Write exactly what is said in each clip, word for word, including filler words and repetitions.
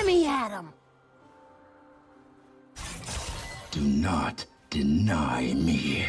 enemy at him. Do not deny me.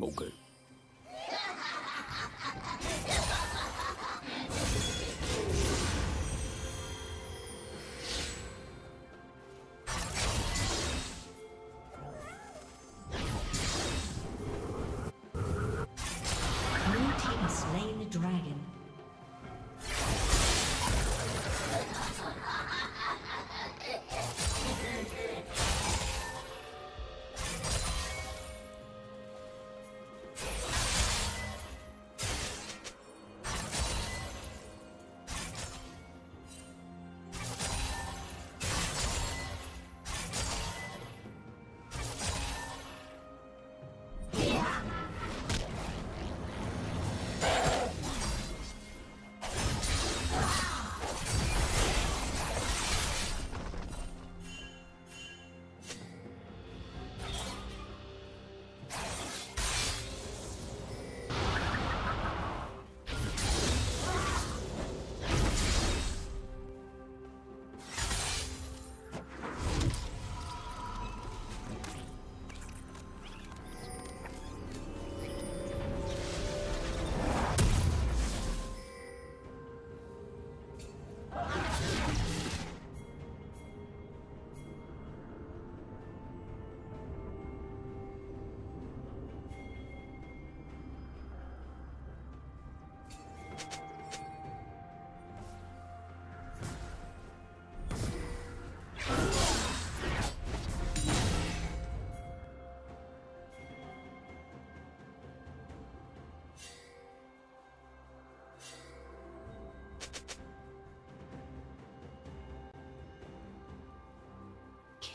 목을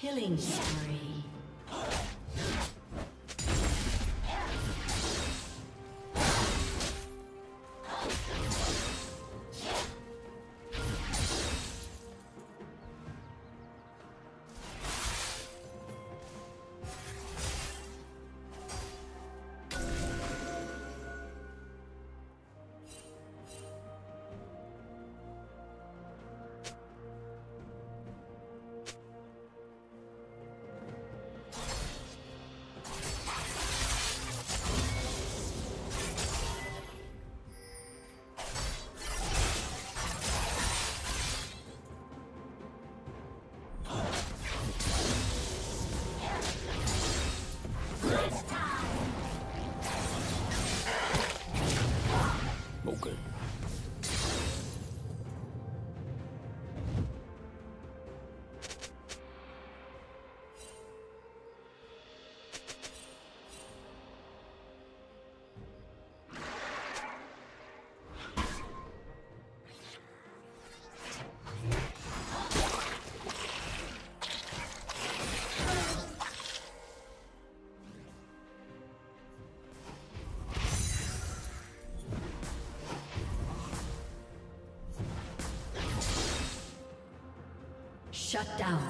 killing spree. Shut down.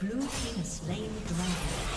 Blue team has slain the dragon.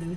Blue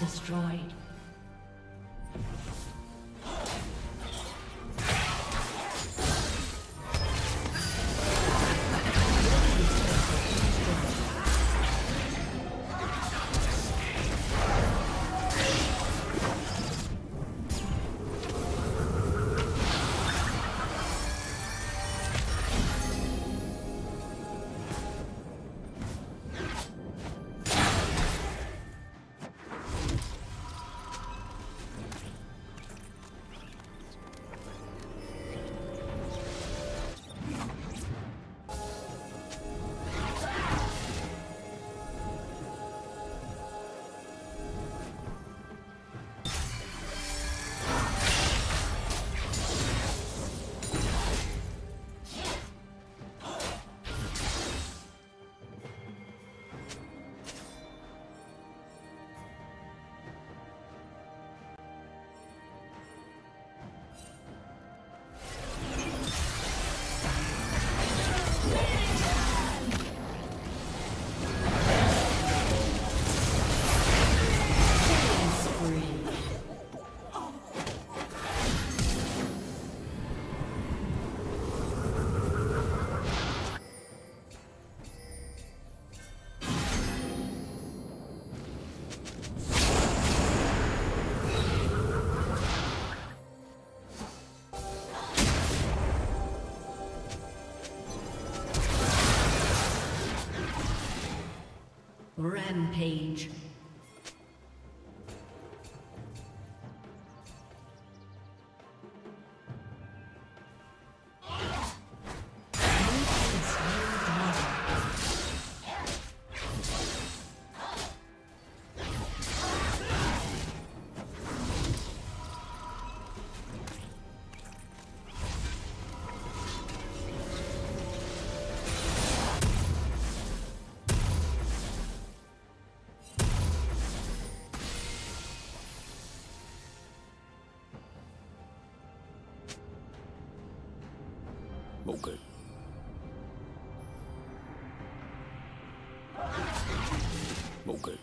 Destroyed. Rampage. Okay. Okay.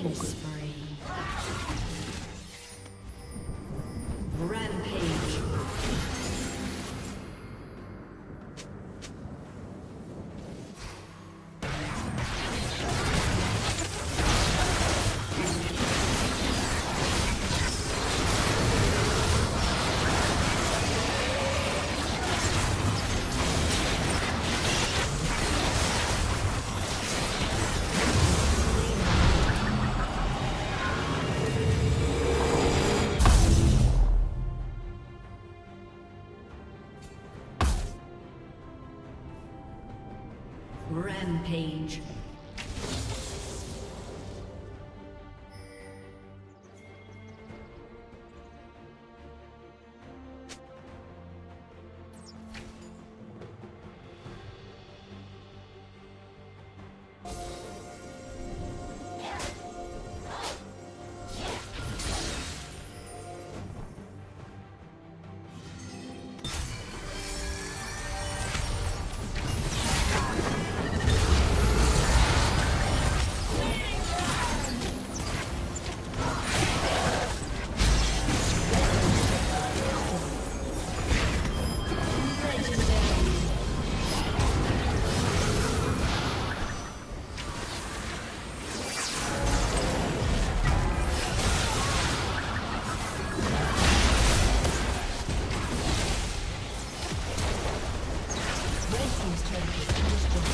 Killing spree. Rampage. Rampage. Red team's turret has been destroyed.